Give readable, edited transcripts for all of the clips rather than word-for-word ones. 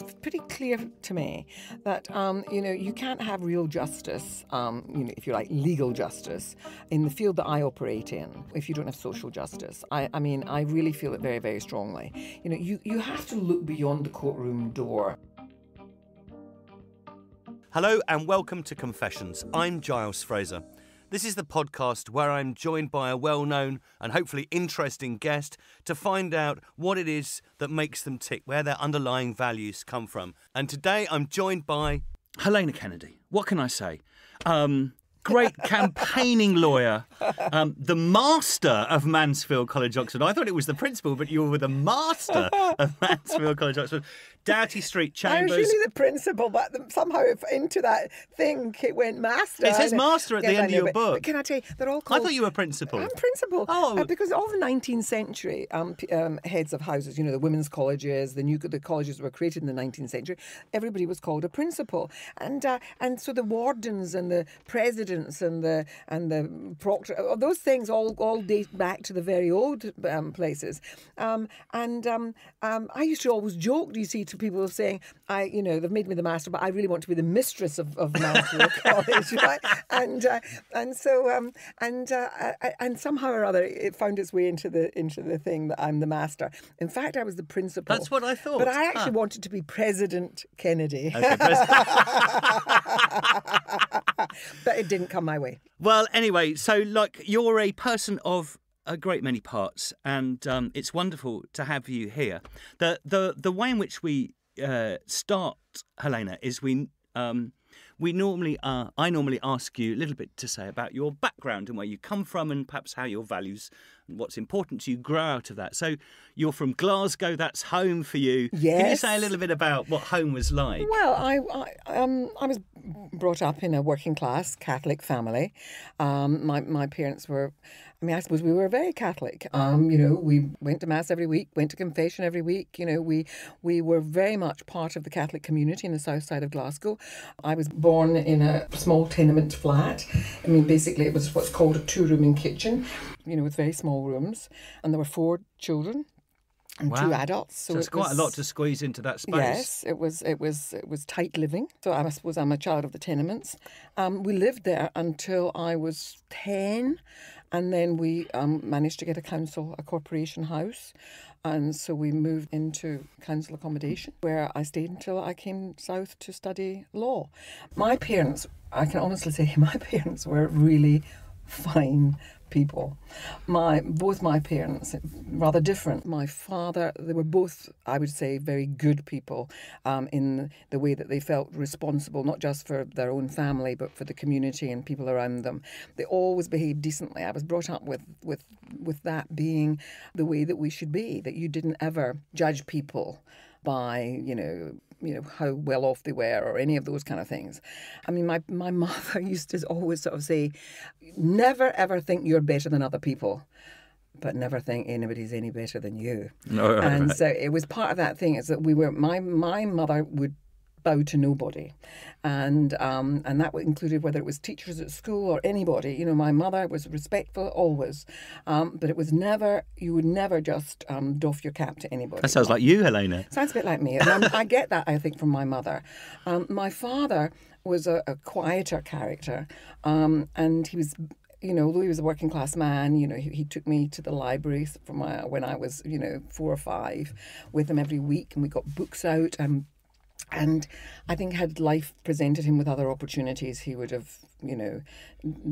it's pretty clear to me that, you can't have real justice, if you like, legal justice in the field that I operate in if you don't have social justice. I mean, I really feel it very, very strongly. You have to look beyond the courtroom door. Hello and welcome to Confessions. I'm Giles Fraser. This is the podcast where I'm joined by a well-known and hopefully interesting guest to find out what it is that makes them tick, where their underlying values come from. And today I'm joined by... Helena Kennedy. What can I say? Great campaigning lawyer, the master of Mansfield College, Oxford. I thought it was the principal, but you were the master of Mansfield College, Oxford. Doughty Street Chambers. I was really the principal, but somehow into that thing it went master. It says master at the end of your book. But can I tell you, they're all called... I thought you were principal. I'm principal. Oh. Because all the 19th century heads of houses, the women's colleges, the colleges were created in the 19th century, everybody was called a principal. And so the wardens and the presidents and the proctor, those things all date back to the very old places. I used to always joke, to people saying, they've made me the master, but I really want to be the mistress of Mansfield College, right? And somehow or other, it found its way into the thing that I'm the master. In fact, I was the principal. That's what I thought. But I actually wanted to be President Kennedy. Okay, but it didn't come my way. Well, anyway, so you're a person of a great many parts, and it's wonderful to have you here. The way in which we start, Helena, is I normally ask you a little bit to say about your background and where you come from, and perhaps how your values and what's important to you grow out of that. So you're from Glasgow, that's home for you. Yes. Can you say a little bit about what home was like? Well, I was brought up in a working class Catholic family. My parents were, I suppose we were very Catholic. We went to mass every week, went to confession every week. We were very much part of the Catholic community in the south side of Glasgow. I was born in a small tenement flat. Basically it was what's called a two-rooming kitchen, with very small rooms, and there were 4 children and 2 adults. So it's quite a lot to squeeze into that space. Yes, it was tight living. So I suppose I'm a child of the tenements. We lived there until I was 10, and then we managed to get a corporation house. And so we moved into council accommodation, where I stayed until I came south to study law. My parents, I can honestly say, my parents were really fine people. Both my parents, rather different. My father, they were both, I would say, very good people in the way that they felt responsible, not just for their own family, but for the community and people around them. They always behaved decently. I was brought up with that being the way that we should be, that you didn't ever judge people by, how well off they were or any of those kind of things. My mother used to always sort of say, never ever think you're better than other people, but never think anybody's any better than you. No, and right. So it was part of that thing, is that we were, my mother would bow to nobody, and that included whether it was teachers at school or anybody. My mother was respectful always, but it was never, you would never just doff your cap to anybody. That sounds like you, Helena. Sounds a bit like me. And I get that, I think, from my mother. My father was a quieter character, and he was, although he was a working class man, he took me to the library from when I was, 4 or 5, with him every week, and we got books out. And I think had life presented him with other opportunities, he would have,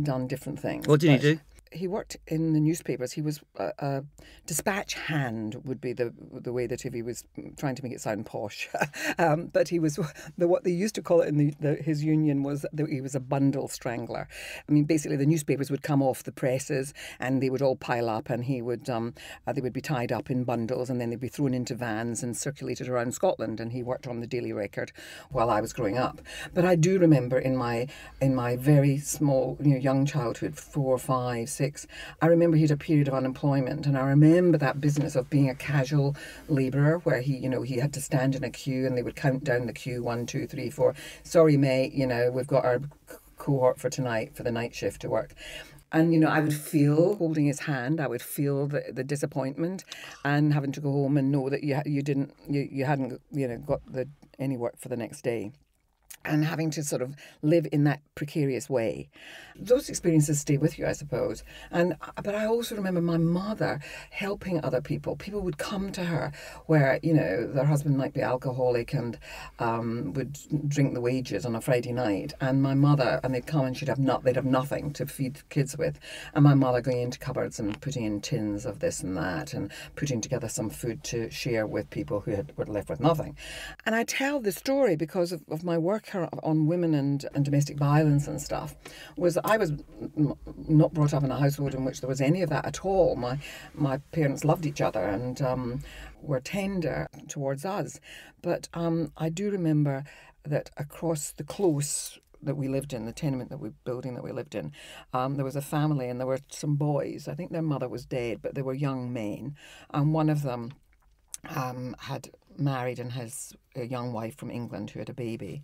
done different things. What did he do? He worked in the newspapers. He was a dispatch hand, would be the way that, if he was trying to make it sound posh. But he was what they used to call it in his union was that he was a bundle strangler. Basically the newspapers would come off the presses and they would all pile up, and he would they would be tied up in bundles, and then they'd be thrown into vans and circulated around Scotland. And he worked on the Daily Record while I was growing up. But I do remember in my very small, young childhood, 4, 5, 6. I remember he had a period of unemployment, and I remember that business of being a casual labourer, where he, he had to stand in a queue, and they would count down the queue, 1, 2, 3, 4. Sorry, mate, we've got our cohort for tonight for the night shift to work. And, you know, I would feel holding his hand, I would feel the disappointment and having to go home and know that you hadn't, you know, got any work for the next day. And having to sort of live in that precarious way. Those experiences stay with you, I suppose. But I also remember my mother helping other people. People would come to her where, you know, their husband might be alcoholic and would drink the wages on a Friday night. And my mother, and they'd come and they'd have nothing to feed kids with. And my mother going into cupboards and putting in tins of this and that and putting together some food to share with people who were left with nothing. And I tell this story because of my work on women and domestic violence and stuff, was I was not brought up in a household in which there was any of that at all. My parents loved each other and were tender towards us. But I do remember that across the close that we lived in, the tenement building that we lived in, there was a family and there were some boys. I think their mother was dead, but they were young men. And one of them had married and has a young wife from England who had a baby,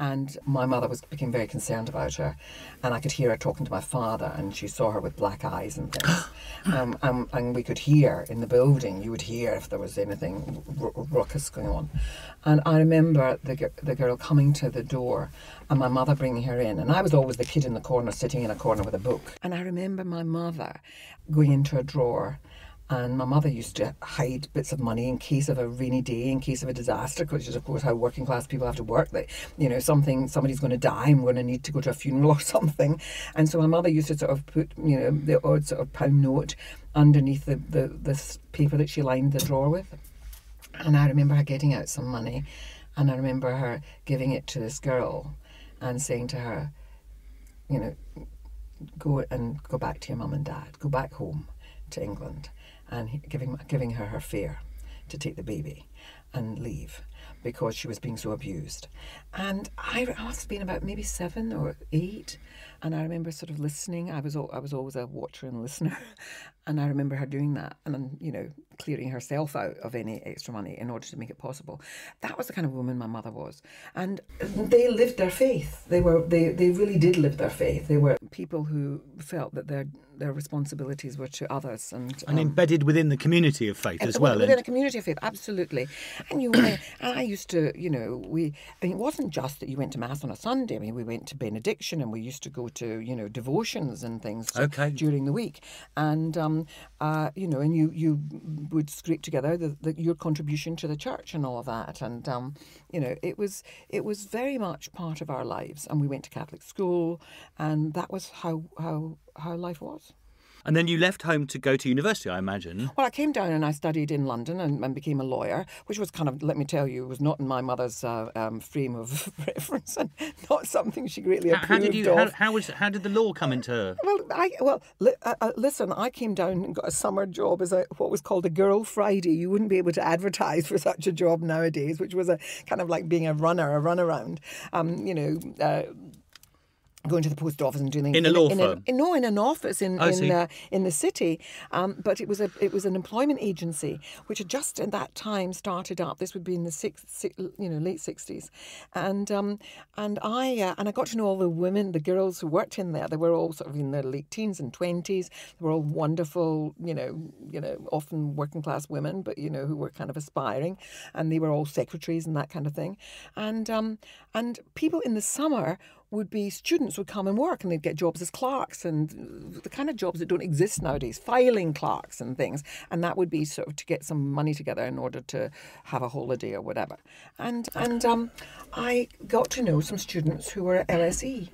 and my mother became very concerned about her, and I could hear her talking to my father, and she saw her with black eyes and things, and we could hear in the building, you would hear if there was anything ruckus going on. And I remember the girl coming to the door and my mother bringing her in, and I was always the kid in the corner sitting in a corner with a book, and I remember my mother going into a drawer. And my mother used to hide bits of money in case of a rainy day, in case of a disaster, which is, of course, how working class people have to work. That, you know, somebody's going to die and we're going to need to go to a funeral or something. And so my mother used to sort of put, you know, the odd sort of pound note underneath this paper that she lined the drawer with. And I remember her getting out some money, and I remember her giving it to this girl and saying to her, you know, go back to your mum and dad, go back home to England. And giving her her fare to take the baby and leave because she was being so abused. And I must have been about maybe 7 or 8, and I remember sort of listening. I was always a watcher and listener, and I remember her doing that and, you know, clearing herself out of any extra money in order to make it possible. That was the kind of woman my mother was. And they lived their faith. They really did live their faith. They were people who felt that their responsibilities were to others. And embedded within the community of faith as well. Within a community of faith, absolutely. And I used to, you know, it wasn't just that you went to Mass on a Sunday. I mean, we went to benediction and we used to go to, you know, devotions and things during the week. And, you know, and you would scrape together your contribution to the church and all of that. And, you know, it was very much part of our lives. And we went to Catholic school, and that was how life was. And then you left home to go to university, I imagine. Well, I came down and I studied in London and became a lawyer, which was kind of, let me tell you, was not in my mother's frame of reference and not something she greatly approved of. How did the law come into her? Well, listen, I came down and got a summer job as what was called a Girl Friday. You wouldn't be able to advertise for such a job nowadays, which was a kind of like being a runaround, you know, going to the post office and doing things in a law firm. No, in an office in the city. But it was an employment agency which had just at that time started up. This would be in the late '60s, and I got to know all the women, the girls who worked in there. They were all sort of in their late teens and 20s. They were all wonderful, you know, often working class women, but you know who were kind of aspiring, and they were all secretaries and that kind of thing, and people in the summer. Students would come and work, and they'd get jobs as clerks and the kind of jobs that don't exist nowadays, filing clerks and things. And that would be sort of to get some money together in order to have a holiday or whatever. And I got to know some students who were at LSE.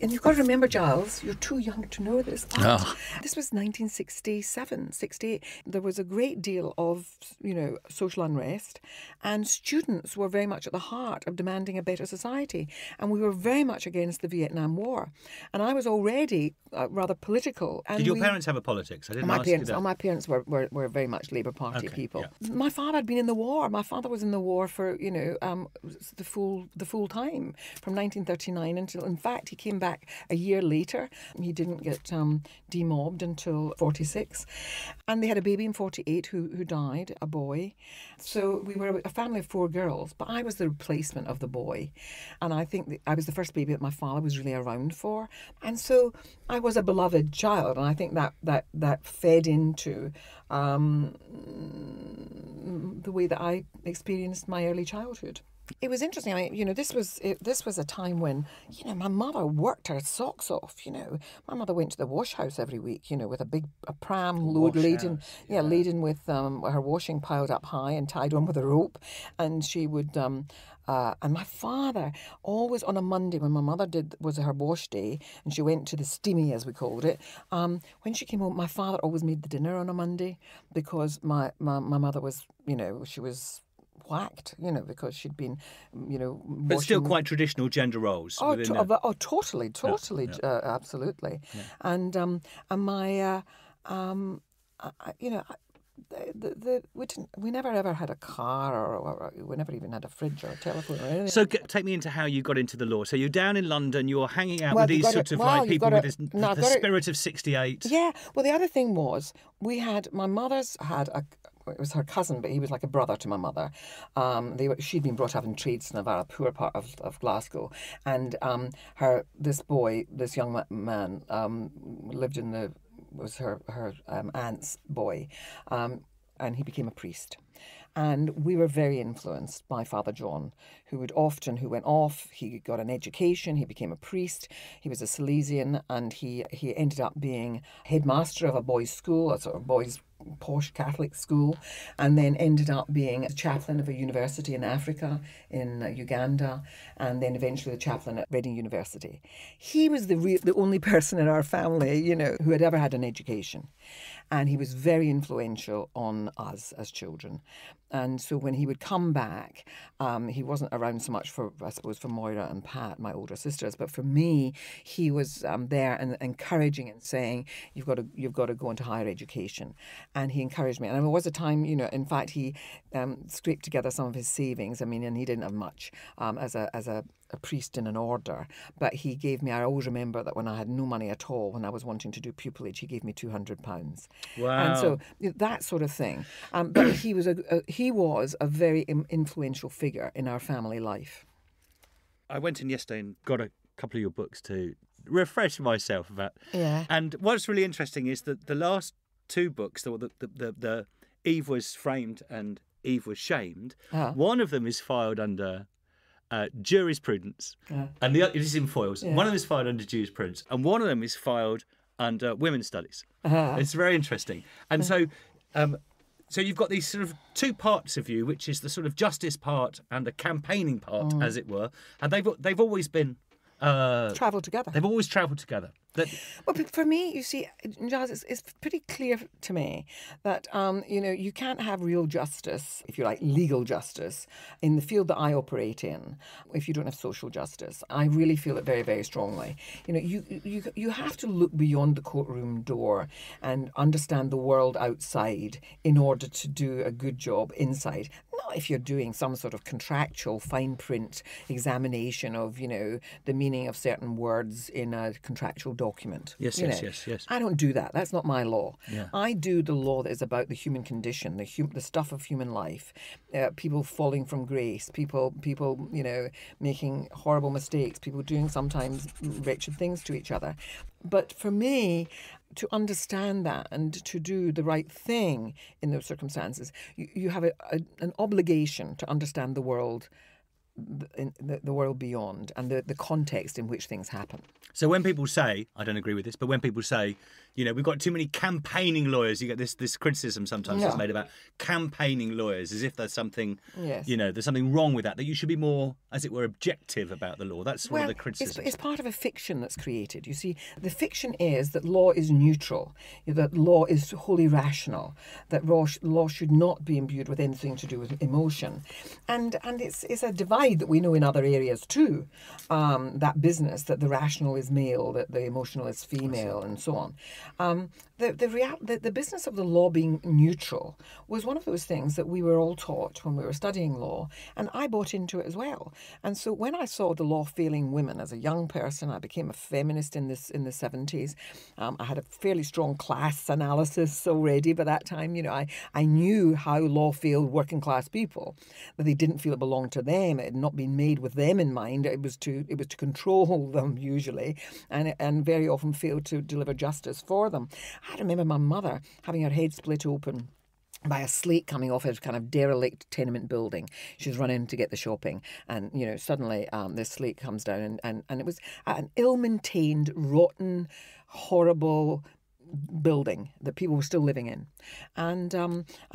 And you've got to remember, Giles, you're too young to know this. This was 1967, 68. There was a great deal of, you know, social unrest, and students were very much at the heart of demanding a better society. And we were very much against the Vietnam War, and I was already rather political. And did your parents have a politics? I didn't ask you that. My parents were very much Labour Party people. Yeah. My father had been in the war. My father was in the war for, you know, the full time from 1939 until. In fact, he came back a year later. He didn't get demobbed until 46, and they had a baby in 48 who died, a boy. So we were a family of 4 girls, but I was the replacement of the boy, and I think I was the first baby that my father was really around for. And so I was a beloved child, and I think that fed into the way that I experienced my early childhood. It was interesting. I mean, you know, this was a time when, you know, my mother worked her socks off. You know, my mother went to the wash house every week, you know, with a pram load laden with her washing piled up high and tied on with a rope, and she would and my father always on a Monday, when my mother was her wash day and she went to the steamy, as we called it, when she came home, my father always made the dinner on a Monday, because my mother was, you know, she was whacked, you know, because she'd been, you know, washing. But still quite traditional gender roles. Oh, totally, yeah. Absolutely. Yeah. And my, you know, we never ever had a car, or we never even had a fridge or a telephone or anything. So take me into how you got into the law. So you're down in London, you're hanging out with these sort of like people with the spirit of '68. Yeah. Well, the other thing was my mother's had a. It was her cousin, but he was like a brother to my mother. She'd been brought up in Tradeston, a poor part of Glasgow, and this young man, lived in her aunt's boy, and he became a priest. And we were very influenced by Father John, who went off, he got an education, he became a priest, he was a Silesian, and he ended up being headmaster of a boys' school, a sort of boys' posh Catholic school, and then ended up being the chaplain of a university in Africa, in Uganda, and then eventually the chaplain at Reading University. He was the only person in our family, you know, who had ever had an education. And he was very influential on us as children. And so when he would come back, he wasn't around so much for, I suppose, for Moira and Pat, my older sisters, but for me, he was there and encouraging and saying, "You've got to go into higher education." And he encouraged me. And there was a time, you know, in fact, he scraped together some of his savings. I mean, and he didn't have much as a priest in an order, but he gave me, I always remember that when I had no money at all, when I was wanting to do pupillage, he gave me £200. Wow. And so that sort of thing. But he was a very influential figure in our family life. I went in yesterday and got a couple of your books to refresh myself about. Yeah. And what's really interesting is that the last two books, the Eve Was Framed and Eve Was Shamed, one of them is filed under jurisprudence, and the other, it is in foils. Yeah. One of them is filed under jurisprudence, and one of them is filed under women's studies. It's very interesting. And so you've got these sort of two parts of you, which is the sort of justice part and the campaigning part, as it were, and they've always been travelled together. They've always travelled together. Well, but for me, you see, Giles, it's pretty clear to me that, you know, you can't have real justice, if you like, legal justice, in the field that I operate in, if you don't have social justice. I really feel it very, very strongly. You know, you have to look beyond the courtroom door and understand the world outside in order to do a good job inside. Not if you're doing some sort of contractual fine print examination of, you know, the meaning of certain words in a contractual document. Yes. I don't do that. That's not my law. Yeah. I do the law that is about the human condition, the stuff of human life, people falling from grace, people, you know, making horrible mistakes, people doing sometimes wretched things to each other. But for me, to understand that and to do the right thing in those circumstances, you have an obligation to understand the world. The world beyond, and the context in which things happen. So when people say, I don't agree with this, but when people say, you know, we've got too many campaigning lawyers, you get this criticism sometimes that's made about campaigning lawyers, as if there's something, you know, there's something wrong with that you should be more, as it were, objective about the law. That's one of the criticisms. It's part of a fiction that's created. You see, the fiction is that law is neutral, that law is wholly rational, that law should not be imbued with anything to do with emotion. And it's a divine that we know in other areas too, that business, that the rational is male, that the emotional is female, and so on. The business of the law being neutral was one of those things that we were all taught when we were studying law, and I bought into it as well. And so when I saw the law failing women as a young person, I became a feminist in the 70s. I had a fairly strong class analysis already by that time. You know, I knew how law failed working class people, that they didn't feel it belonged to them. It had not been made with them in mind. It was to control them usually, and very often failed to deliver justice for them. I remember my mother having her head split open by a slate coming off a kind of derelict tenement building. She was running to get the shopping, and you know, suddenly this slate comes down, and it was an ill-maintained, rotten, horrible building that people were still living in, and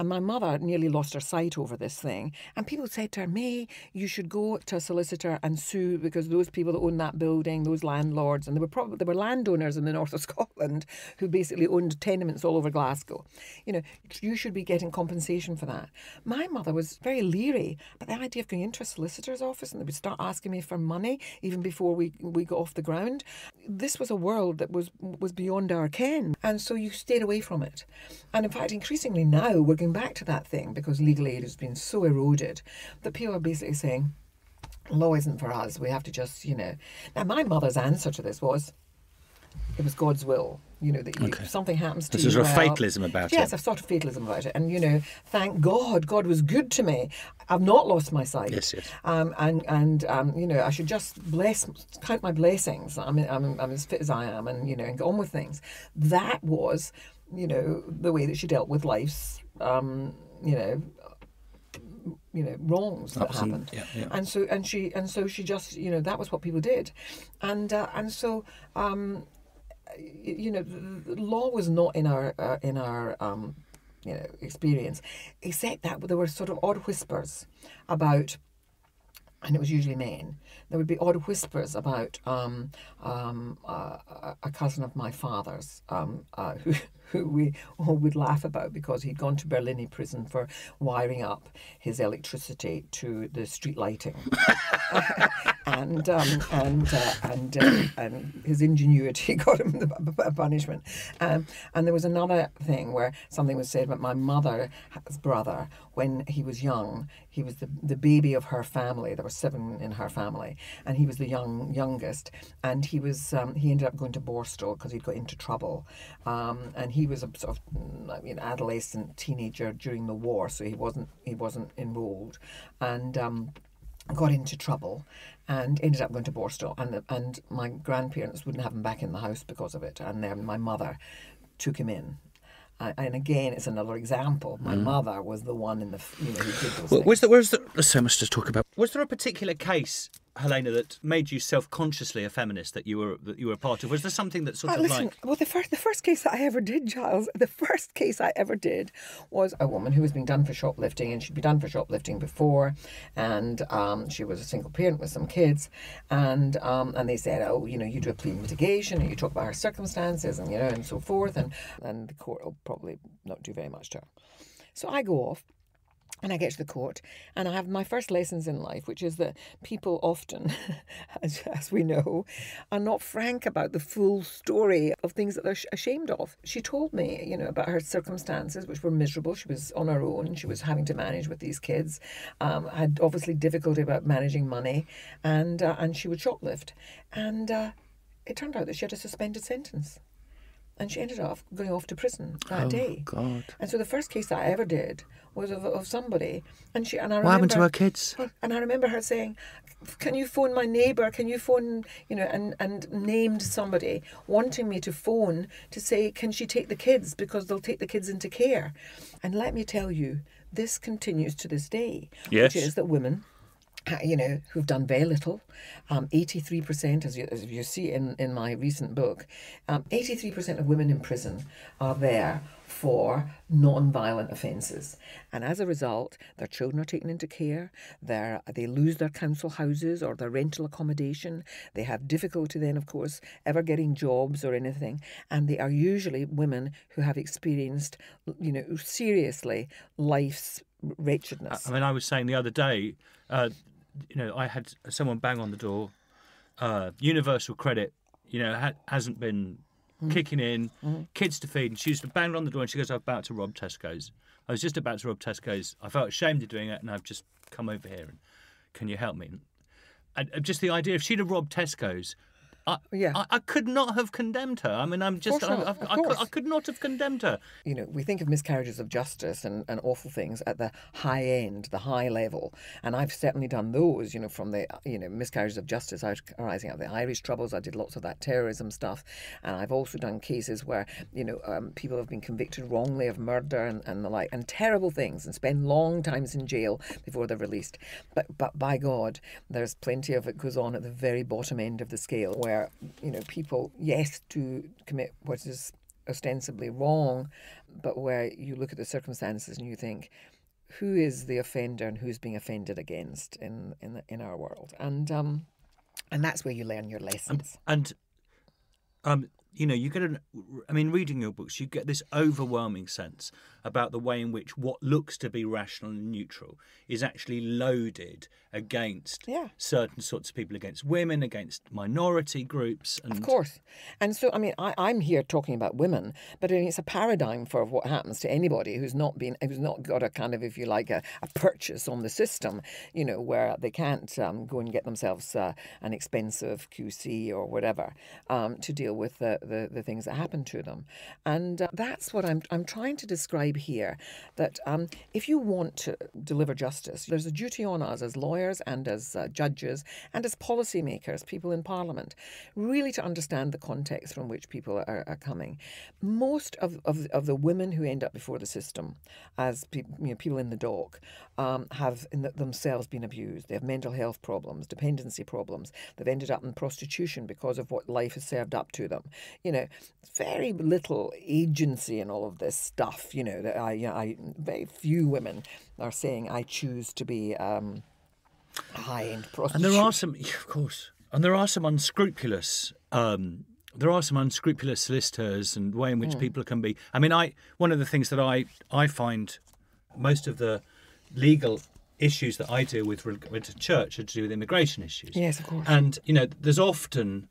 my mother nearly lost her sight over this thing. And people said to her, "May, you should go to a solicitor and sue, because those people that own that building, those landlords," and there were landowners in the north of Scotland who basically owned tenements all over Glasgow. You know, you should be getting compensation for that. My mother was very leery, but the idea of going into a solicitor's office and they would start asking me for money even before we got off the ground. This was a world that was beyond our ken. And so you stayed away from it. And in fact, increasingly now, we're going back to that thing because legal aid has been so eroded that people are basically saying, law isn't for us. We have to just, you know. Now, my mother's answer to this was, it was God's will, you know, that you, okay, something happens to you. There's a sort of fatalism about it. Yes, a sort of fatalism about it. And, you know, thank God, God was good to me. I've not lost my sight. Yes, yes. You know, I should just count my blessings. I'm as fit as I am, and, you know, and get on with things. That was, you know, the way that she dealt with life's, wrongs that happened. Yeah, yeah. And so she just, you know, that was what people did, and so you know, law was not in our experience, except that there were sort of odd whispers about, and it was usually men. There would be odd whispers about a cousin of my father's who we all would laugh about because he'd gone to Berlini prison for wiring up his electricity to the street lighting. And his ingenuity got him a punishment. And there was another thing where something was said about my mother's brother when he was young. He was the baby of her family. There were 7 in her family, and he was the youngest. And he was he ended up going to Borstal because he'd got into trouble, and he was a sort of adolescent teenager during the war, so he wasn't enrolled, and got into trouble and ended up going to Borstal, and my grandparents wouldn't have him back in the house because of it, and then my mother took him in. And again, it's another example. My mother was the one in the, you know, who did those things. There's so much to talk about. Was there a particular case, Helena, that made you self-consciously a feminist that you were a part of? Was there something that sort of like... Well, the first case that I ever did, Giles, the first case I ever did was a woman who was being done for shoplifting, and she'd been done for shoplifting before, and she was a single parent with some kids, and they said, oh, you know, you do a plea mitigation, and you talk about her circumstances, and, you know, and so forth, and the court will probably not do very much to her. So I go off, and I get to the court, and I have my first lessons in life, which is that people often, as we know, are not frank about the full story of things that they're ashamed of. She told me, you know, about her circumstances, which were miserable. She was on her own. She was having to manage with these kids. Had obviously difficulty about managing money, and she would shoplift. And it turned out that she had a suspended sentence, and she ended up going off to prison that day. Oh, God. And so the first case that I ever did was of somebody. What happened to her kids? And I remember her saying, can you phone my neighbour? Can you phone, you know, and named somebody wanting me to phone to say, can she take the kids? Because they'll take the kids into care. And let me tell you, this continues to this day. Yes. Which is that women, you know, who've done very little, 83%, as you see in my recent book, 83% of women in prison are there for non-violent offences, and as a result, their children are taken into care. They lose their council houses or their rental accommodation. They have difficulty then, of course, ever getting jobs or anything, and they are usually women who have experienced, you know, seriously life's wretchedness. I mean, I was saying the other day, you know, I had someone bang on the door. Universal credit, you know, hasn't been kicking in, kids to feed, and she used to bang on the door and she goes, I'm about to rob Tesco's. I was just about to rob Tesco's. I felt ashamed of doing it and I've just come over here and can you help me? And just the idea, if she'd have robbed Tesco's, I could not have condemned her. I mean, I could not have condemned her. You know, we think of miscarriages of justice and awful things at the high end, the high level. And I've certainly done those, you know, from the, you know, miscarriages of justice arising out of the Irish Troubles. I did lots of that terrorism stuff. And I've also done cases where, you know, people have been convicted wrongly of murder and the like, and terrible things, and spend long times in jail before they're released. But by God, there's plenty of it goes on at the very bottom end of the scale where, you know, people, yes, to commit what is ostensibly wrong, but where you look at the circumstances and you think, who is the offender and who's being offended against in our world? And that's where you learn your lessons. You know, you get reading your books, you get this overwhelming sense about the way in which what looks to be rational and neutral is actually loaded against certain sorts of people, against women, against minority groups. And... Of course. And so, I mean, I'm here talking about women, but I mean, it's a paradigm for what happens to anybody who's not got a kind of, if you like, a purchase on the system, you know, where they can't go and get themselves an expensive QC or whatever to deal with the things that happen to them. And that's what I'm trying to describe here, that if you want to deliver justice, there's a duty on us as lawyers and as judges and as policymakers, people in Parliament, really to understand the context from which people are coming. Most of the women who end up before the system as people in the dock have themselves been abused. They have mental health problems, dependency problems. They've ended up in prostitution because of what life has served up to them. You know, very little agency in all of this stuff, you know, that very few women are saying, I choose to be a high-end prostitute. And there are some, of course, and there are some unscrupulous solicitors and way in which people can be. I mean, one of the things that I find most of the legal issues that I deal with related to church are to do with immigration issues. Yes, of course. And, you know, there's often...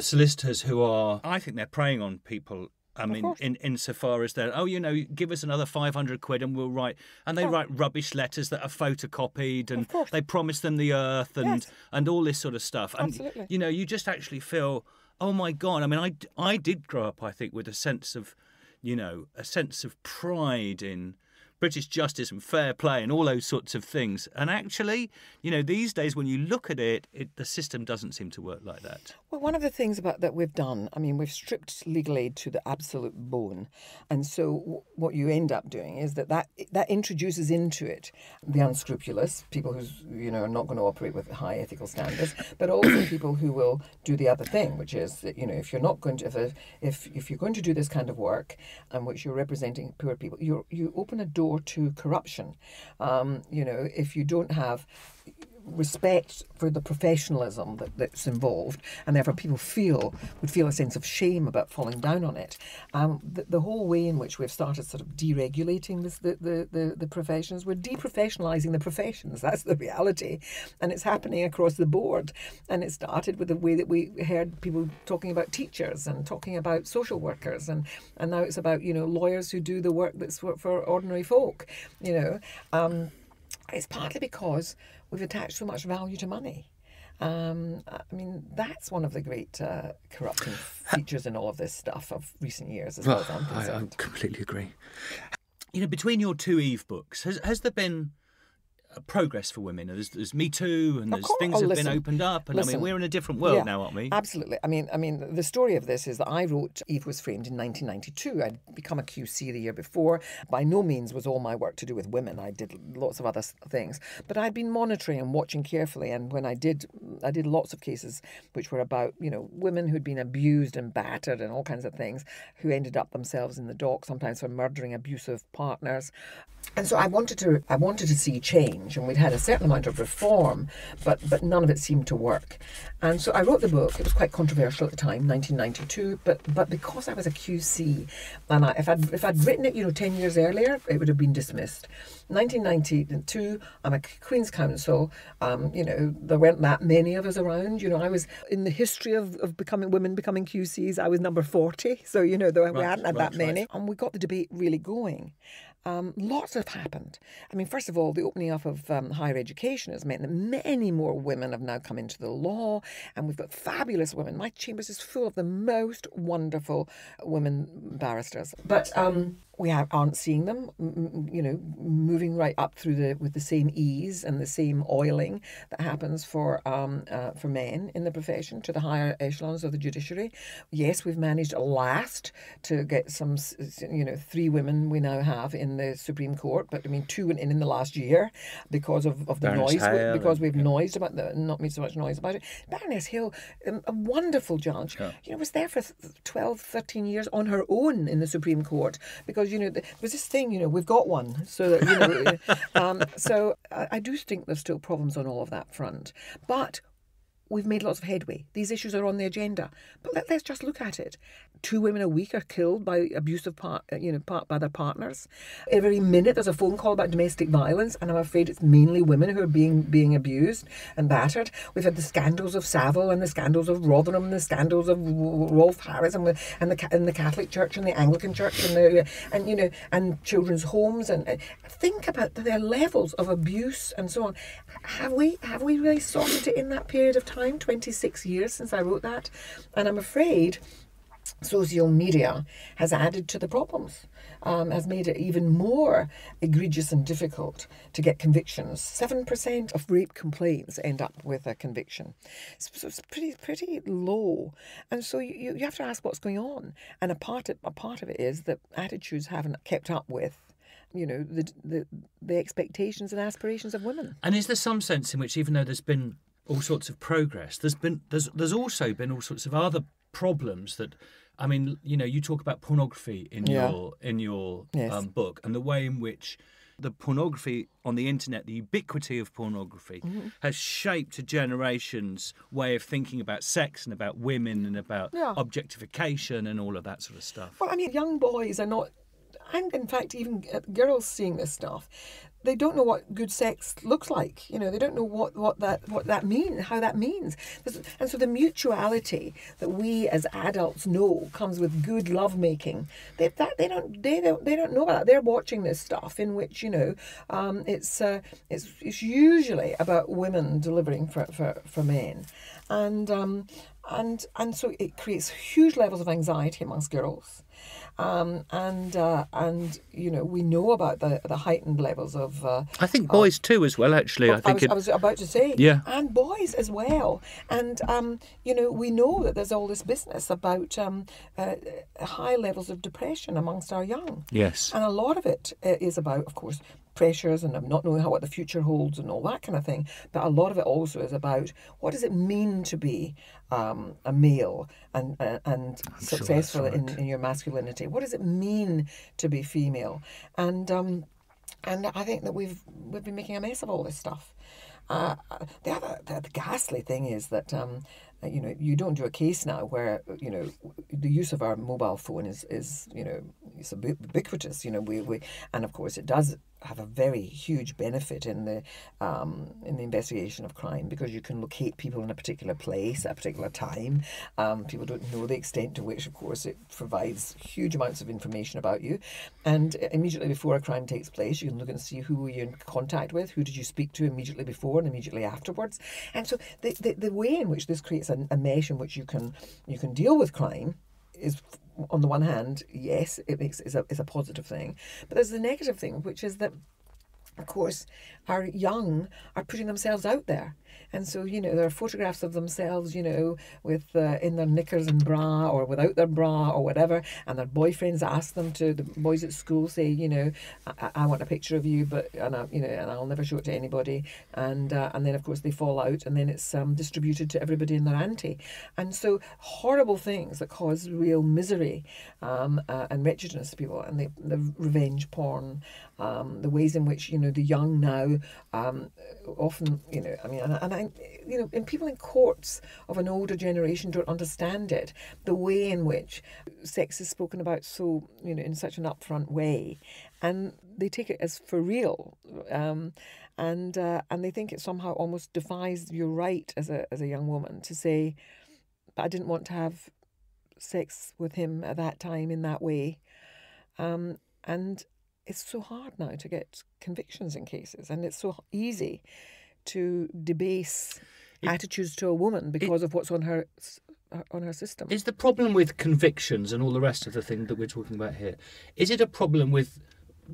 solicitors who are, I think they're preying on people, I mean, insofar as they're, you know, give us another 500 quid and we'll write. And they write rubbish letters that are photocopied and they promise them the earth and all this sort of stuff. And, you know, you just actually feel, oh, my God. I mean, I did grow up, I think, with a sense of, you know, a sense of pride in British justice and fair play and all those sorts of things. And actually, you know, these days when you look at it, the system doesn't seem to work like that. Well, one of the things that we've done, I mean, we've stripped legal aid to the absolute bone. And so what you end up doing is that introduces into it the unscrupulous, people who's, you know, are not going to operate with high ethical standards, but also people who will do the other thing, which is, you know, if you're not going to, if you're going to do this kind of work in which you're representing poor people, you open a door to corruption. You know, if you don't have respect for the professionalism that's involved, and therefore people would feel a sense of shame about falling down on it. The whole way in which we've started sort of deregulating the professions, we're deprofessionalising the professions. That's the reality, and it's happening across the board. And it started with the way that we heard people talking about teachers and talking about social workers, and now it's about, you know, lawyers who do the work that's for ordinary folk. You know, it's partly because we've attached so much value to money. I mean, that's one of the great corrupting features in all of this stuff of recent years. As well, I completely agree. You know, between your two Eve books, has there been progress for women? There's Me Too, and there's things have been opened up, and I mean, we're in a different world now, aren't we? Absolutely. I mean, the story of this is that I wrote Eve Was Framed in 1992. I'd become a QC the year before. By no means was all my work to do with women. I did lots of other things, but I'd been monitoring and watching carefully. And when I did lots of cases which were about, you know, women who'd been abused and battered and all kinds of things, who ended up themselves in the dock, sometimes for murdering abusive partners. And so I wanted to see change. change, and we'd had a certain amount of reform, but none of it seemed to work. And so I wrote the book. It was quite controversial at the time, 1992, but because I was a QC, and if I'd written it, 10 years earlier, it would have been dismissed. 1992, I'm a Queen's Counsel. There weren't that many of us around. I was in the history of women becoming QCs. I was number 40, so we hadn't had that many, and we got the debate really going. Lots have happened. I mean, first of all, the opening up of higher education has meant that many more women have now come into the law, and we've got fabulous women. My chambers is full of the most wonderful women barristers. But we aren't seeing them, moving right up through with the same ease and the same oiling that happens for men in the profession to the higher echelons of the judiciary. Yes, we've managed at last to get some, 3 women we now have in the Supreme Court, but 2 went in the last year because of the Baroness noise, Hale, because we've noised about not made so much noise about it. Baroness Hale, a wonderful judge, was there for 12, 13 years on her own in the Supreme Court because. There was this thing, we've got one. So, that, so I do think there's still problems on all of that front. But we've made lots of headway. These issues are on the agenda. But let's just look at it. 2 women a week are killed by abuse of by their partners. Every minute there's a phone call about domestic violence, and I'm afraid it's mainly women who are being abused and battered. We've had the scandals of Savile and the scandals of Rotherham and the scandals of Rolf Harris and the Catholic Church and the Anglican Church and children's homes, and think about their levels of abuse and so on. Have we really sorted it in that period of time? 26 years since I wrote that, and I'm afraid social media has added to the problems, has made it even more egregious and difficult to get convictions. 7% of rape complaints end up with a conviction. So it's pretty low. And so you have to ask what's going on. And a part of it is that attitudes haven't kept up with the expectations and aspirations of women. And is there some sense in which, even though there's been all sorts of progress, there's also been all sorts of other problems that, you talk about pornography in your yes. Book, and the way in which the pornography on the internet, the ubiquity of pornography, mm-hmm. has shaped a generation's way of thinking about sex and about women and about objectification and all of that sort of stuff. Well, young boys are not, and in fact even girls seeing this stuff, they don't know what good sex looks like. They don't know what that means, how that means. And so the mutuality that we as adults know comes with good lovemaking, They don't know about that. They're watching this stuff in which it's usually about women delivering for men, and so it creates huge levels of anxiety amongst girls. We know about the heightened levels of... I think boys too as well, actually. I was about to say. Yeah. And boys as well. And, we know that there's all this business about high levels of depression amongst our young. Yes. And a lot of it is about, of course, pressures and not knowing what the future holds and all that kind of thing. But a lot of it also is about what does it mean to be a male and successful in your masculinity? What does it mean to be female? And I think that we've been making a mess of all this stuff. The ghastly thing is that you don't do a case now where the use of our mobile phone is it's ubiquitous. And of course it does have a very huge benefit in the investigation of crime, because you can locate people in a particular place at a particular time. People don't know the extent to which, of course, it provides huge amounts of information about you. And immediately before a crime takes place, you can look and see who were you in contact with, who did you speak to immediately before and immediately afterwards. And so the way in which this creates a mesh in which you can deal with crime is, on the one hand, yes, it's a positive thing. But there's the negative thing, which is that, of course, our young are putting themselves out there. And so, there are photographs of themselves, with in their knickers and bra or without their bra or whatever. And their boyfriends ask them the boys at school say, I want a picture of you, and I'll never show it to anybody. And then, of course, they fall out, and then it's distributed to everybody in their auntie. And so horrible things that cause real misery and wretchedness to people, and the revenge porn the ways in which, you know, the young now often, you know, I mean, and I, you know, and people in courts of an older generation don't understand it, the way in which sex is spoken about so, you know, in such an upfront way. And they take it as for real, and they think it somehow almost defies your right as a young woman to say, but I didn't want to have sex with him at that time in that way. And it's so hard now to get convictions in cases, and it's so easy to debase attitudes to a woman because of what's on her system. Is the problem with convictions and all the rest of the thing that we're talking about here, is it a problem with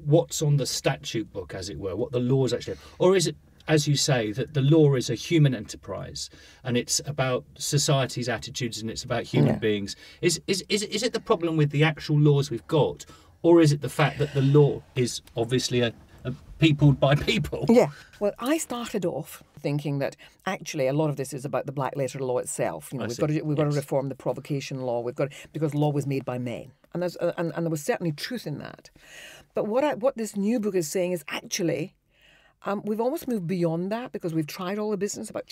what's on the statute book, as it were, what the laws actually are? Or is it, as you say, that the law is a human enterprise and it's about society's attitudes and it's about human beings? Is it the problem with the actual laws we've got, or is it the fact that the law is obviously a peopled by people? Yeah. Well, I started off thinking that actually a lot of this is about the black letter law itself. You know, we've got to reform the provocation law. We've got to, because law was made by men, and there was certainly truth in that. But what this new book is saying is actually, we've almost moved beyond that, because we've tried all the business about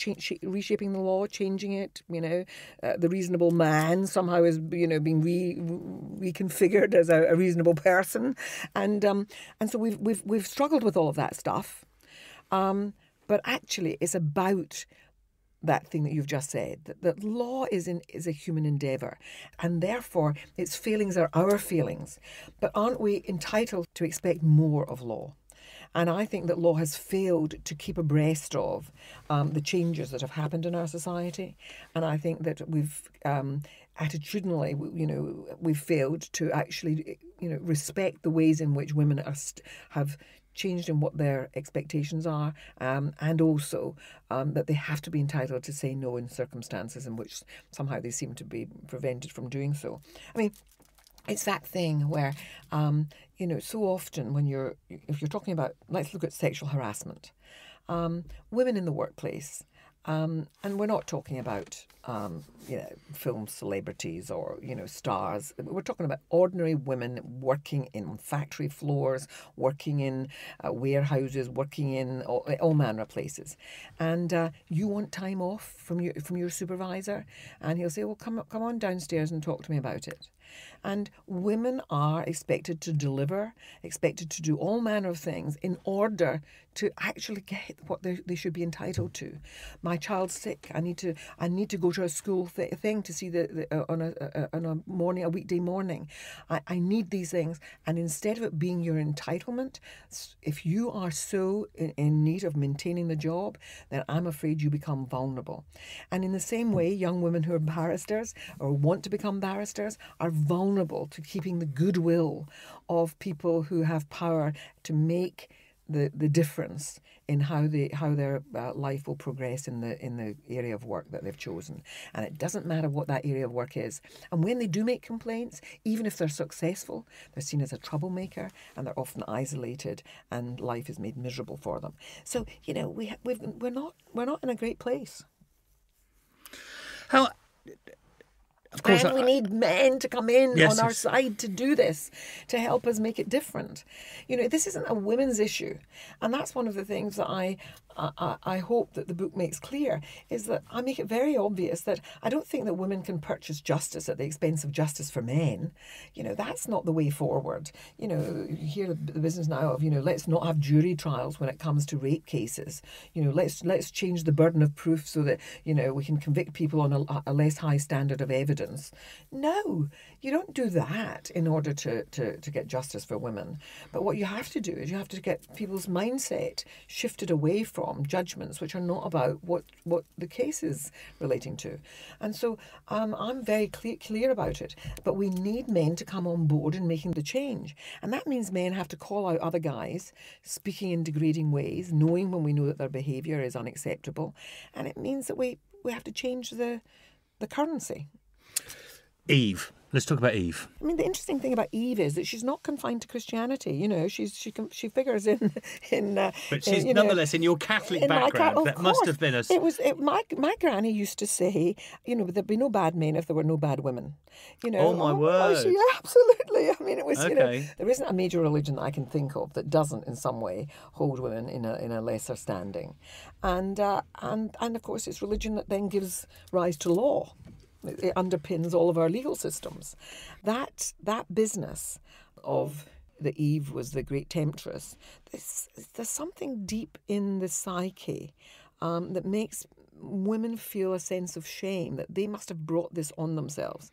reshaping the law, changing it. You know, the reasonable man somehow is, you know, being reconfigured as a reasonable person, and so we've struggled with all of that stuff. But actually, it's about that thing that you've just said, that law is a human endeavour, and therefore its failings are our failings. But aren't we entitled to expect more of law? And I think that law has failed to keep abreast of the changes that have happened in our society. And I think that we've attitudinally, you know, we've failed to actually, you know, respect the ways in which women have changed in what their expectations are, and also that they have to be entitled to say no in circumstances in which somehow they seem to be prevented from doing so. I mean, it's that thing where, you know, so often when if you're talking about, let's look at sexual harassment, women in the workplace, and we're not talking about, you know, film celebrities or, you know, stars. We're talking about ordinary women working in factory floors, working in warehouses, working in all manner of places. And you want time off from your supervisor, and he'll say, well, come on downstairs and talk to me about it. And women are expected to deliver, expected to do all manner of things in order to actually get what they should be entitled to. My child's sick. I need to go to a school thing to see on a weekday morning. I need these things. And instead of it being your entitlement, if you are so in need of maintaining the job, then I'm afraid you become vulnerable. And in the same way, young women who are barristers or want to become barristers are vulnerable to keeping the goodwill of people who have power to make the difference in how their life will progress in the area of work that they've chosen. And it doesn't matter what that area of work is. And when they do make complaints, even if they're successful, they're seen as a troublemaker, and they're often isolated, and life is made miserable for them. So, you know, we're not in a great place. How? Of course, and we need men to come in on our side to do this, to help us make it different. You know, this isn't a women's issue. And that's one of the things that I hope that the book makes clear, is that I make it very obvious that I don't think that women can purchase justice at the expense of justice for men. You know, that's not the way forward. You know, you hear the business now of, you know, let's not have jury trials when it comes to rape cases. You know, let's change the burden of proof so that, you know, we can convict people on a less high standard of evidence. No, you don't do that in order to get justice for women. But what you have to do is you have to get people's mindset shifted away from judgments which are not about what the case is relating to. And so I'm very clear about it. But we need men to come on board in making the change. And that means men have to call out other guys speaking in degrading ways, knowing when we know that their behaviour is unacceptable. And it means that we have to change the currency. Eve. Let's talk about Eve. I mean, the interesting thing about Eve is that she's not confined to Christianity. You know, she figures in but she's in, nonetheless in your Catholic background. That must have been a. My granny used to say, you know, there'd be no bad men if there were no bad women. You know. Oh my word! Oh, yeah, absolutely. I mean, it was. Okay. You know, there isn't a major religion that I can think of that doesn't, in some way, hold women in a lesser standing, and of course it's religion that then gives rise to law. It underpins all of our legal systems. That business of the Eve was the great temptress, there's something deep in the psyche that makes women feel a sense of shame, that they must have brought this on themselves.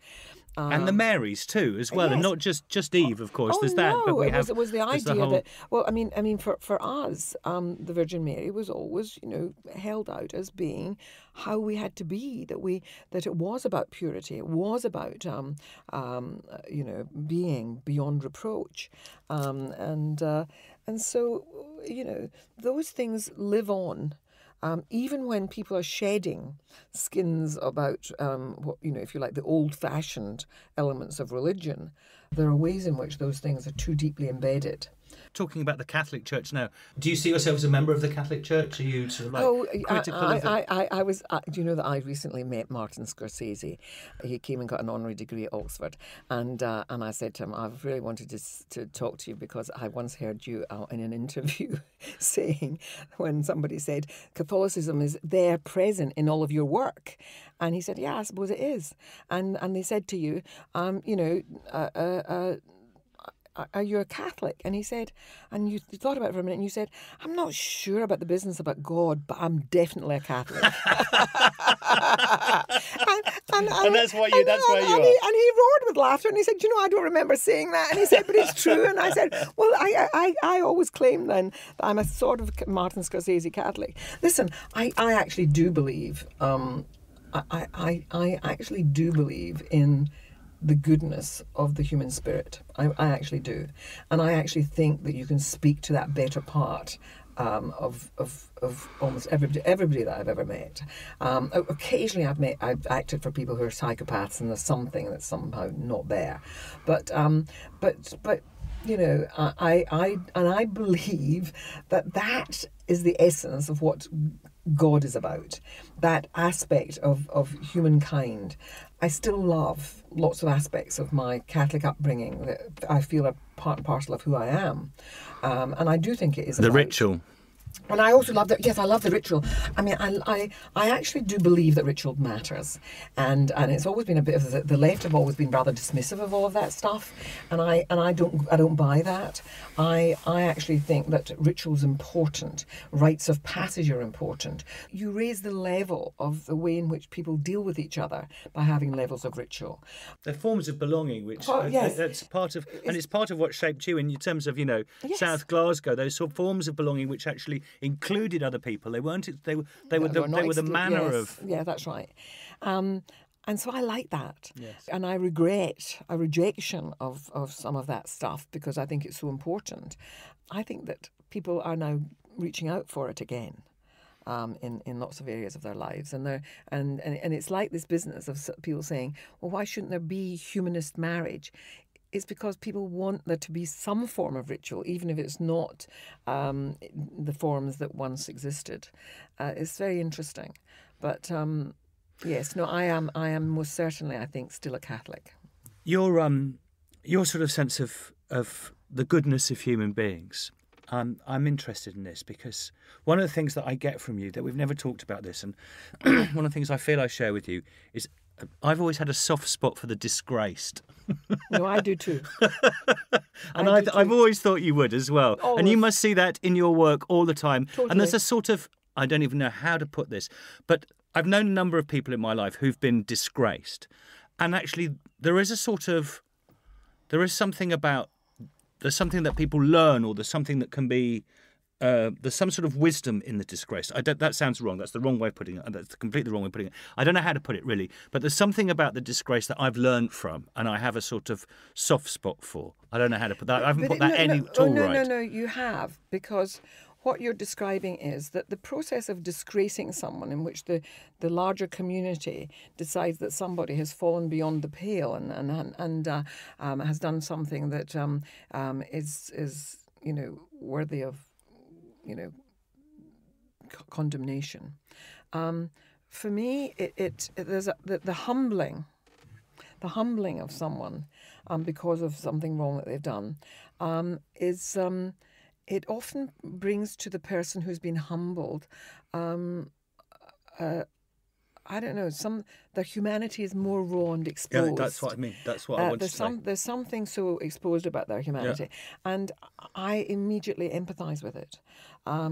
And the Marys too, as well, yes. And not just Eve, of course. It was the idea that, well, I mean, for us, the Virgin Mary was always, you know, held out as being how we had to be. That it was about purity. It was about, you know, being beyond reproach, and so, you know, those things live on. Even when people are shedding skins about, you know, if you like, the old-fashioned elements of religion, there are ways in which those things are too deeply embedded. Talking about the Catholic Church now, do you see yourself as a member of the Catholic Church? Are you sort of like critical of it? I was. Do you know that I recently met Martin Scorsese? He came and got an honorary degree at Oxford, and I said to him, I've really wanted to talk to you because I once heard you in an interview saying, when somebody said Catholicism is there present in all of your work, and he said, yeah, I suppose it is, and they said to you, you know. Are you a Catholic? And he said, and you thought about it for a minute, and you said, I'm not sure about the business about God, but I'm definitely a Catholic. And that's why you. That's where you are. And he roared with laughter, and he said, you know, I don't remember saying that. And he said, but it's true. And I said, well, I always claim then that I'm a sort of Martin Scorsese Catholic. Listen, I actually do believe. I actually do believe in the goodness of the human spirit. I actually do. And I actually think that you can speak to that better part of almost everybody that I've ever met. Occasionally I've acted for people who are psychopaths and there's something that's somehow not there. But you know, I believe that is the essence of what God is about, that aspect of humankind. I still love lots of aspects of my Catholic upbringing that I feel are part and parcel of who I am. And I do think it is the ritual. And I also love that. Yes, I love the ritual. I mean, I actually do believe that ritual matters, and it's always been a bit of the left have always been rather dismissive of all of that stuff, and I don't buy that. I actually think that ritual's important. Rites of passage are important. You raise the level of the way in which people deal with each other by having levels of ritual. They're forms of belonging, which yes. That's part of, and it's part of what shaped you in terms of, you know, yes. South Glasgow. Those sort of forms of belonging which actually included other people. They weren't. They were the manner of. Yeah, that's right. And so I like that. Yes. And I regret a rejection of some of that stuff because I think it's so important. I think that people are now reaching out for it again. In lots of areas of their lives, and it's like this business of people saying, well, why shouldn't there be humanist marriage? It's because people want there to be some form of ritual, even if it's not the forms that once existed. It's very interesting. But yes, no, I am most certainly, I think, still a Catholic. Your sort of sense of the goodness of human beings. I'm interested in this because one of the things that I get from you, that we've never talked about this, and one of the things I feel I share with you is I've always had a soft spot for the disgraced. No, I do too. I've always thought you would as well. Always. And you must see that in your work all the time. Totally. And there's a sort of, I don't even know how to put this, but I've known a number of people in my life who've been disgraced. And actually there is a sort of, there's something that people learn, or there's something that can be, there's some sort of wisdom in the disgrace. That sounds wrong. That's the wrong way of putting it. That's completely the wrong way of putting it. I don't know how to put it, really. But there's something about the disgrace that I've learned from, and I have a sort of soft spot for. I don't know how to put that. I haven't put that any at all right. No, you have, because what you're describing is that the process of disgracing someone in which the larger community decides that somebody has fallen beyond the pale and has done something that is worthy of condemnation. For me, there's the humbling. The humbling of someone because of something wrong that they've done it often brings to the person who's been humbled. I don't know. Their humanity is more raw and exposed. Yeah, that's what I mean. That's what I want to say. There's something so exposed about their humanity, yeah. And I immediately empathise with it. I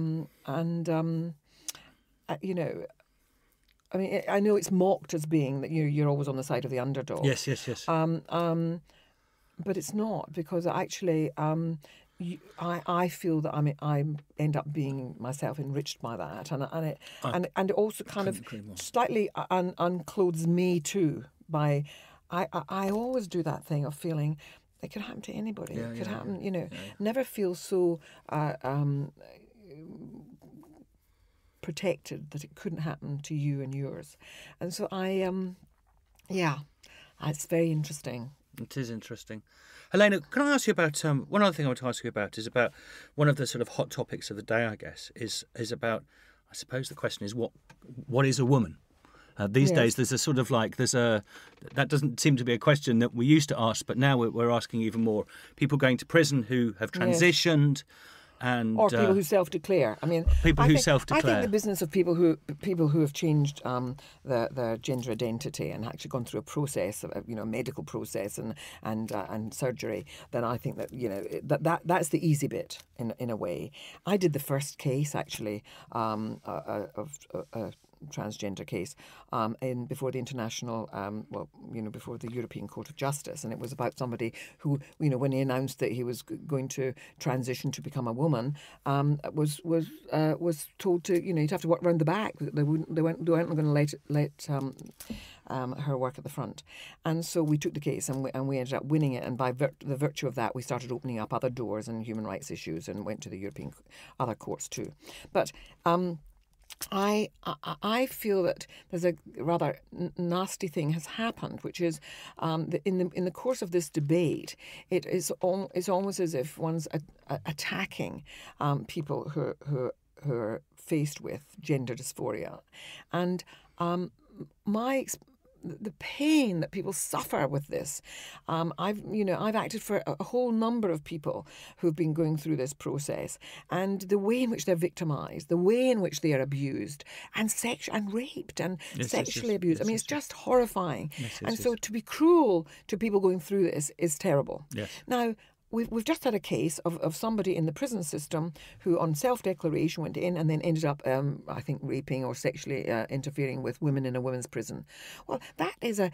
mean, I know it's mocked as being that you're always on the side of the underdog. Yes, yes, yes. But it's not, because actually, I feel that I end up being myself enriched by that, and it also kind of slightly unclothes me too. By I always do that thing of feeling it could happen to anybody. Yeah, it could happen, Yeah. Never feel so. Protected that it couldn't happen to you and yours, and so I yeah, it's very interesting. It is interesting. Helena, can I ask you about one other thing I want to ask you about is about one of the sort of hot topics of the day, I guess, is about, I suppose the question is what is a woman? These yes. days there's a sort of like that doesn't seem to be a question that we used to ask, but now we're asking even more. People going to prison who have transitioned. Yes. And, or people who self-declare. I mean, I think the business of people who have changed their gender identity and actually gone through a process, a medical process and surgery. Then I think that that's the easy bit in a way. I did the first case actually of a transgender case before the European Court of Justice, and it was about somebody who when he announced that he was going to transition to become a woman was told to you'd have to work around the back. They weren't going to let her work at the front, and so we took the case and we ended up winning it. And by the virtue of that, we started opening up other doors and human rights issues, and went to the European other courts too. But I feel that there's a rather nasty thing has happened, which is in the course of this debate, it's almost as if one's attacking people who are faced with gender dysphoria, and the pain that people suffer with this. I've acted for a whole number of people who've been going through this process, and the way in which they're victimised, the way in which they are abused and raped and sexually abused. Yes, I mean, it's just horrifying. Yes, yes, and so to be cruel to people going through this is terrible. Yes. Now, we've just had a case of somebody in the prison system who on self-declaration went in and then ended up, I think, raping or sexually interfering with women in a women's prison. Well, that is a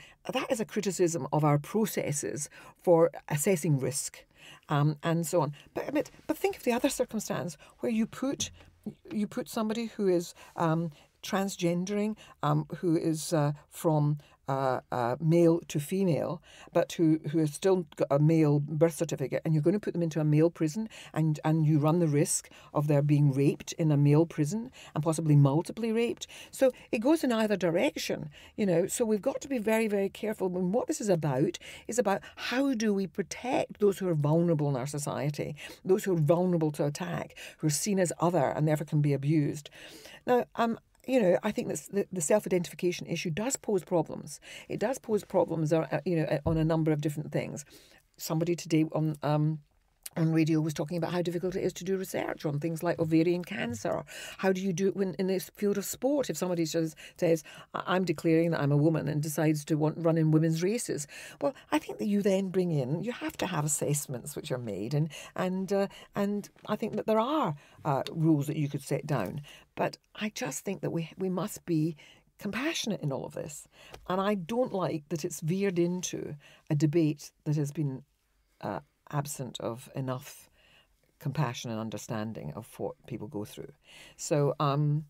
criticism of our processes for assessing risk and so on. But think of the other circumstance where you put somebody who is transgendering, who is from... male to female, but who has still got a male birth certificate, and you're going to put them into a male prison, and you run the risk of their being raped in a male prison and possibly multiply raped. So it goes in either direction, So we've got to be very, very careful. And what this is about how do we protect those who are vulnerable in our society, those who are vulnerable to attack, who are seen as other and therefore can be abused. Now, I think that the self-identification issue does pose problems. It does pose problems, on a number of different things. Somebody today on radio was talking about how difficult it is to do research on things like ovarian cancer. How do you do it when in this field of sport? If somebody says, I'm declaring that I'm a woman and decides to run in women's races. Well, I think that you have to have assessments which are made. And I think that there are rules that you could set down. But I just think that we must be compassionate in all of this. And I don't like that it's veered into a debate that has been... absent of enough compassion and understanding of what people go through. So I'm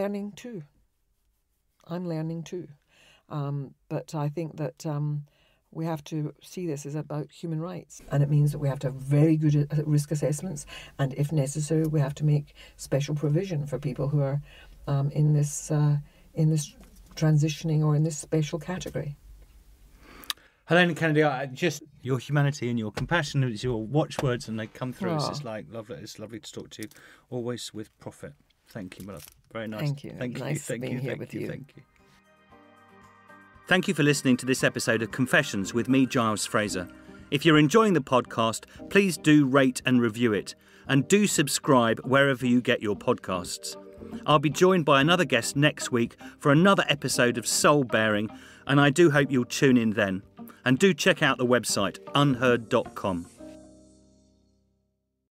learning too. But I think that we have to see this as about human rights. And it means that we have to have very good risk assessments, and if necessary, we have to make special provision for people who are in this transitioning or in this special category. Helena Kennedy, just your humanity and your compassion is your watchwords, and they come through. Aww. It's like lovely. It's lovely to talk to you, always with profit. Thank you, my love. Very nice. Thank you. Thank you. Thank you for listening to this episode of Confessions with me, Giles Fraser. If you're enjoying the podcast, please do rate and review it, and do subscribe wherever you get your podcasts. I'll be joined by another guest next week for another episode of Soul Bearing, and I do hope you'll tune in then. And do check out the website, unheard.com.